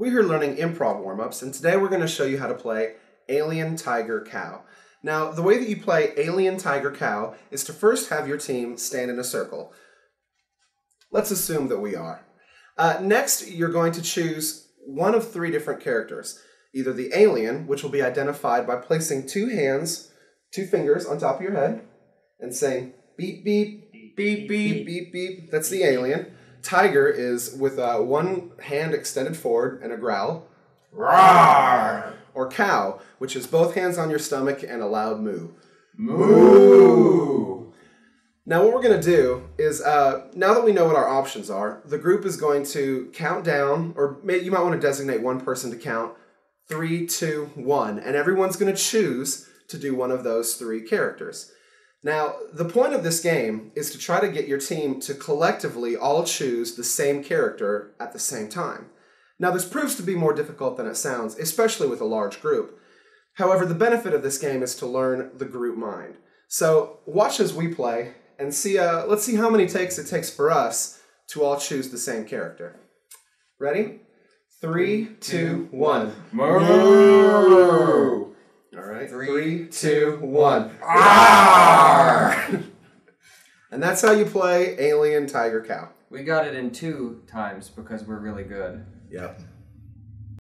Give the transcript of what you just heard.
We're here learning improv warm-ups, and today we're going to show you how to play Alien, Tiger, Cow. Now, the way that you play Alien, Tiger, Cow is to first have your team stand in a circle. Let's assume that we are. Next, you're going to choose one of three different characters. Either the alien, which will be identified by placing two hands, two fingers on top of your head, and saying beep, beep, beep, beep, beep, beep, beep, beep. That's the alien. Tiger is with one hand extended forward and a growl. Roar! Or cow, which is both hands on your stomach and a loud moo. Moo! Now what we're going to do is, now that we know what our options are, the group is going to count down, or you might want to designate one person to count, 3, 2, 1, and everyone's going to choose to do one of those three characters. Now, the point of this game is to try to get your team to collectively all choose the same character at the same time. Now, this proves to be more difficult than it sounds, especially with a large group. However, the benefit of this game is to learn the group mind. So, watch as we play and see. Let's see how many takes it takes for us to all choose the same character. Ready? 3, 2, 1. Moo! All right. 3, 2, 1. Arr! And that's how you play Alien, Tiger, Cow. We got it in 2 times because we're really good. Yep.